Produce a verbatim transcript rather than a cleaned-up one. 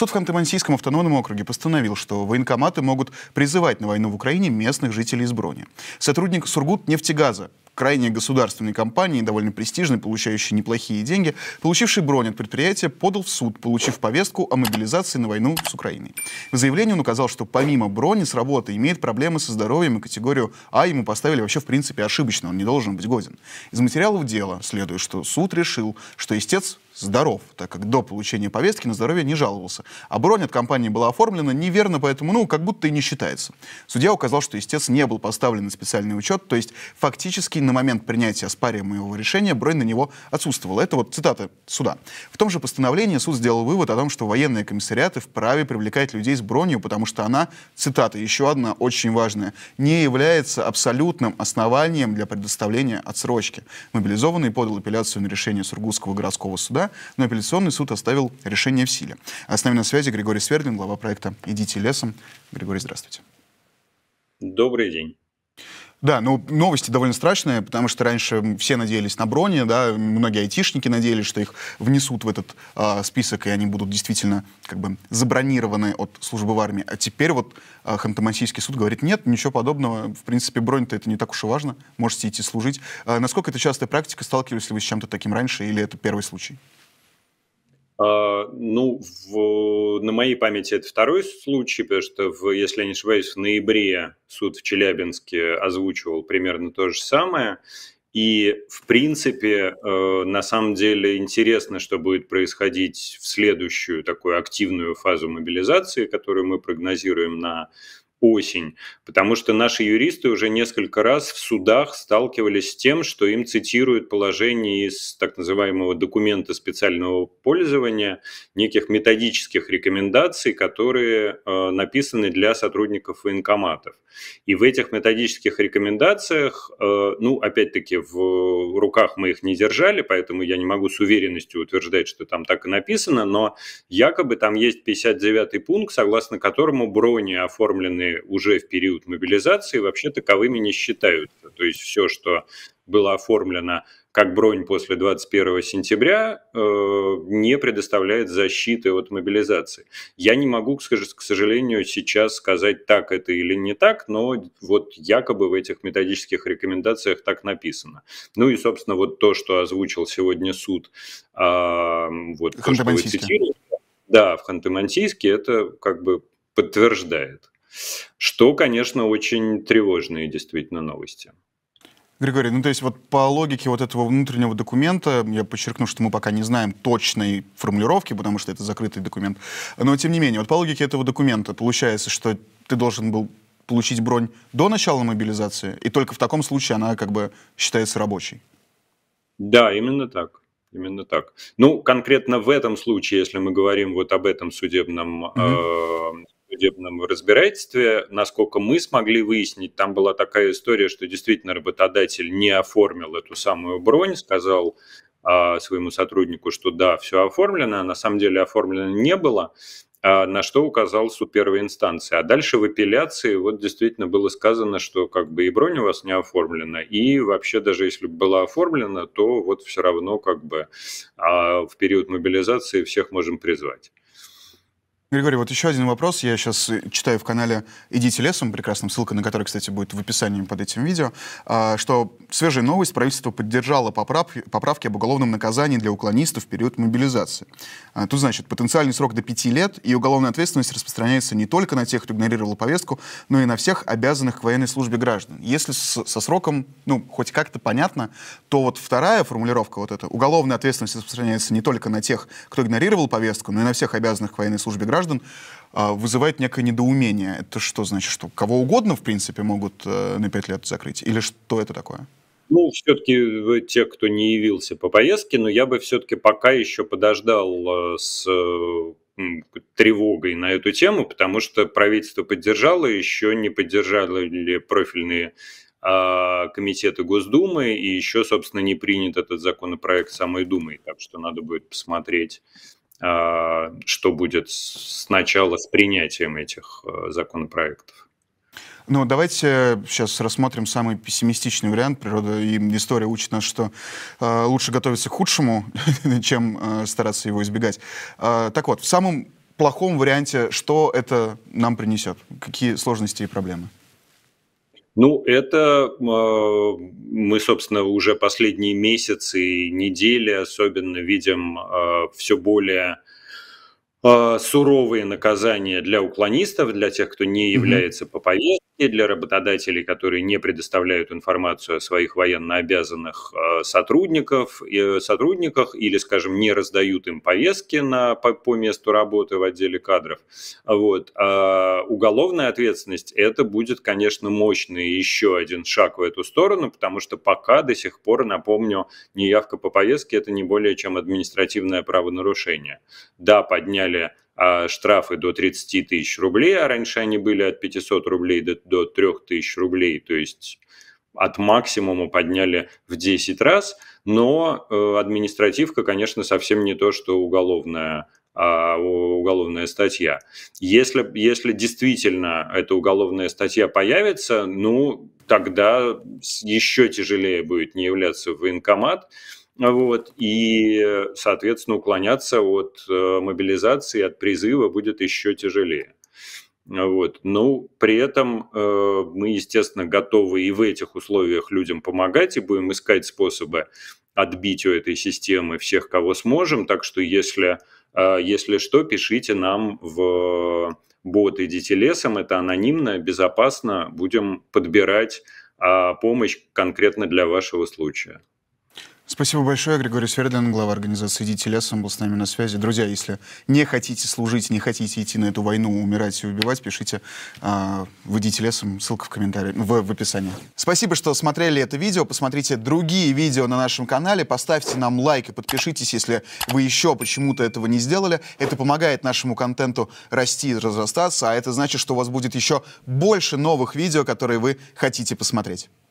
Суд в Ханты-Мансийском автономном округе постановил, что военкоматы могут призывать на войну в Украине местных жителей из брони. Сотрудник Сургутнефтегаза, крайне государственной компании, довольно престижной, получающей неплохие деньги, получивший бронь от предприятия, подал в суд, получив повестку о мобилизации на войну с Украиной. В заявлении он указал, что помимо брони с работы имеет проблемы со здоровьем, и категорию А ему поставили вообще в принципе ошибочно, он не должен быть годен. Из материалов дела следует, что суд решил, что истец здоров, так как до получения повестки на здоровье не жаловался, а бронь от компании была оформлена неверно, поэтому, ну, как будто и не считается. Судья указал, что истец не был поставлен на специальный учет, то есть фактически на момент принятия оспариваемого решения бронь на него отсутствовала. Это вот цитата суда. В том же постановлении суд сделал вывод о том, что военные комиссариаты вправе привлекать людей с бронью, потому что она, цитата, еще одна очень важная, не является абсолютным основанием для предоставления отсрочки. Мобилизованный подал апелляцию на решение Сургутского городского суда, но апелляционный суд оставил решение в силе. А с нами на связи Григорий Свердлин, глава проекта «Идите лесом». Григорий, здравствуйте. Добрый день. Да, ну, новости довольно страшные, потому что раньше все надеялись на брони, да, многие айтишники надеялись, что их внесут в этот а, список, и они будут действительно как бы забронированы от службы в армии. А теперь вот а, Ханты-Мансийский суд говорит, нет, ничего подобного, в принципе, бронь-то это не так уж и важно, можете идти служить. А насколько это частая практика, сталкивались ли вы с чем-то таким раньше, или это первый случай? Uh, ну, в, на моей памяти это второй случай, потому что, в, если я не ошибаюсь, в ноябре суд в Челябинске озвучивал примерно то же самое. И, в принципе, uh, на самом деле интересно, что будет происходить в следующую такую активную фазу мобилизации, которую мы прогнозируем на осень, потому что наши юристы уже несколько раз в судах сталкивались с тем, что им цитируют положение из так называемого документа специального пользования, неких методических рекомендаций, которые э, написаны для сотрудников военкоматов. И в этих методических рекомендациях, э, ну, опять-таки, в руках мы их не держали, поэтому я не могу с уверенностью утверждать, что там так и написано, но якобы там есть пятьдесят девятый пункт, согласно которому брони, оформленные уже в период мобилизации, вообще таковыми не считаются. То есть все, что было оформлено как бронь после двадцать первого сентября, э, не предоставляет защиты от мобилизации. Я не могу, к сожалению, сейчас сказать, так это или не так, но вот якобы в этих методических рекомендациях так написано. Ну и, собственно, вот то, что озвучил сегодня суд, э, вот то, что вы цитируете, да, в Ханты-Мансийске, это как бы подтверждает. Что, конечно, очень тревожные действительно новости. Григорий, ну то есть вот по логике вот этого внутреннего документа, я подчеркну, что мы пока не знаем точной формулировки, потому что это закрытый документ, но тем не менее, вот по логике этого документа получается, что ты должен был получить бронь до начала мобилизации, и только в таком случае она как бы считается рабочей. Да, именно так. Именно так. Ну, конкретно в этом случае, если мы говорим вот об этом судебном... Mm-hmm. э- судебном разбирательстве, насколько мы смогли выяснить, там была такая история, что действительно работодатель не оформил эту самую бронь, сказал а, своему сотруднику, что да, все оформлено, а на самом деле оформлено не было, а, на что указал суд первой инстанции. А дальше в апелляции вот действительно было сказано, что как бы и бронь у вас не оформлена, и вообще даже если бы была оформлена, то вот все равно как бы а, в период мобилизации всех можем призвать. Григорий, вот еще один вопрос. Я сейчас читаю в канале «Идите лесом», прекрасным, ссылка на который, кстати, будет в описании под этим видео, что свежая новость, правительство поддержало поправки об уголовном наказании для уклонистов в период мобилизации. Тут, значит, потенциальный срок до пяти лет, и уголовная ответственность распространяется не только на тех, кто игнорировал повестку, но и на всех обязанных к военной службе граждан. Если с, со сроком, ну, хоть как-то понятно, то вот вторая формулировка вот эта, уголовная ответственность распространяется не только на тех, кто игнорировал повестку, но и на всех обязанных к военной службе граждан, вызывает некое недоумение. Это что значит, что кого угодно, в принципе, могут на пять лет закрыть? Или что это такое? Ну, все-таки те, кто не явился по повестке, но я бы все-таки пока еще подождал с тревогой на эту тему, потому что правительство поддержало, еще не поддержали профильные комитеты Госдумы, и еще, собственно, не принят этот законопроект самой Думой, так что надо будет посмотреть, что будет сначала с принятием этих законопроектов. Ну, давайте сейчас рассмотрим самый пессимистичный вариант. Природа и история учат нас, что э, лучше готовиться к худшему, чем э, стараться его избегать. Э, так вот, в самом плохом варианте, что это нам принесет? Какие сложности и проблемы? Ну, это э, мы, собственно, уже последние месяцы и недели особенно видим э, все более э, суровые наказания для уклонистов, для тех, кто не является по повестке, для работодателей, которые не предоставляют информацию о своих военнообязанных э, сотрудников, э, сотрудниках или, скажем, не раздают им повестки на, по, по месту работы в отделе кадров. Вот. А уголовная ответственность – это будет, конечно, мощный еще один шаг в эту сторону, потому что пока до сих пор, напомню, неявка по повестке – это не более чем административное правонарушение. Да, подняли штрафы до тридцати тысяч рублей, а раньше они были от пятисот рублей до, до трёх тысяч рублей, то есть от максимума подняли в десять раз, но э, административка, конечно, совсем не то, что уголовная, э, уголовная статья. Если, если действительно эта уголовная статья появится, ну, тогда еще тяжелее будет не являться в военкомат. Вот, и, соответственно, уклоняться от мобилизации, от призыва будет еще тяжелее. Вот. Но при этом мы, естественно, готовы и в этих условиях людям помогать, и будем искать способы отбить у этой системы всех, кого сможем. Так что, если, если что, пишите нам в бот «Идите лесом». Это анонимно, безопасно. Будем подбирать помощь конкретно для вашего случая. Спасибо большое. Григорий Свердлин, глава организации «Идите лесом», был с нами на связи. Друзья, если не хотите служить, не хотите идти на эту войну, умирать и убивать, пишите э, в «Идите лесом», ссылка в комментарии, в, в описании. Спасибо, что смотрели это видео. Посмотрите другие видео на нашем канале. Поставьте нам лайк и подпишитесь, если вы еще почему-то этого не сделали. Это помогает нашему контенту расти и разрастаться, а это значит, что у вас будет еще больше новых видео, которые вы хотите посмотреть.